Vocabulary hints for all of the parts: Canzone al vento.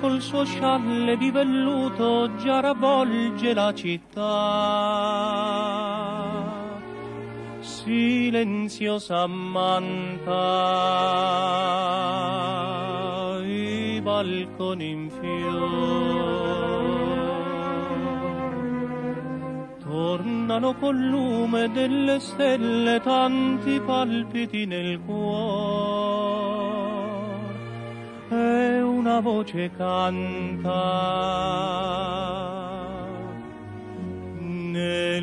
Col suo scialle di velluto già ravvolge la città, silenziosa ammanta i balconi in fior. Tornano col lume delle stelle tanti palpiti nel cuore, una voce canta nell'oscurità.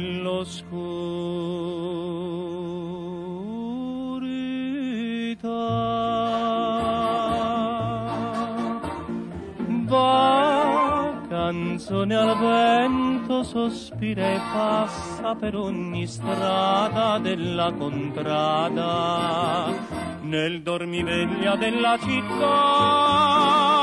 Va, canzone al vento, sospira e passa per ogni strada della contrada, nel dormiveglia della città.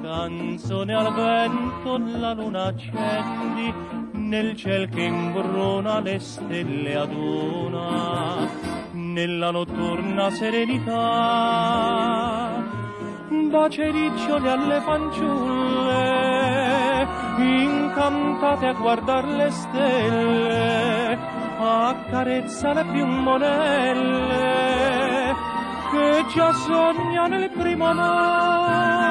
Canzone al vento, la luna accendi nel ciel che imbruna, le stelle aduna nella notturna serenità. Bacia i riccioli alle fanciulle, incantate a guardar le stelle, accarezza le piumonelle che già sognano il primo amore.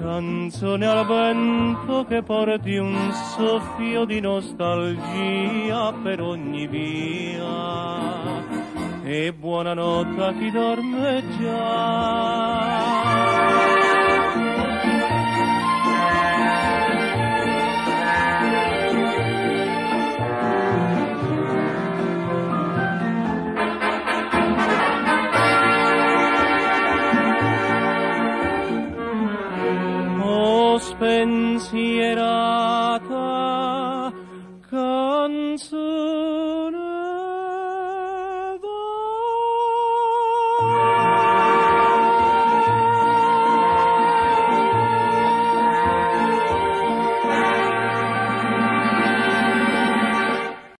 Canzone al vento che porti un soffio di nostalgia per ogni via, e buonanotte a chi dorme già.